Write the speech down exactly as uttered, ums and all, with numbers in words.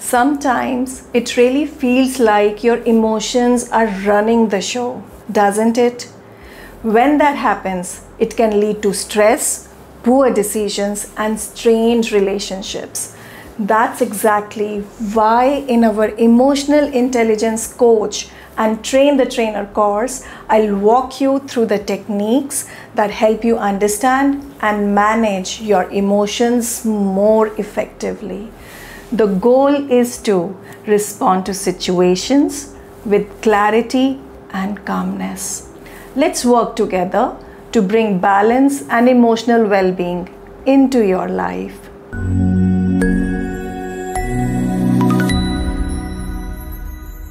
Sometimes it really feels like your emotions are running the show, doesn't it? When that happens, it can lead to stress, poor decisions, and strained relationships. That's exactly why in our Emotional Intelligence Coach and Train the Trainer course, I'll walk you through the techniques that help you understand and manage your emotions more effectively. The goal is to respond to situations with clarity and calmness. Let's work together to bring balance and emotional well-being into your life.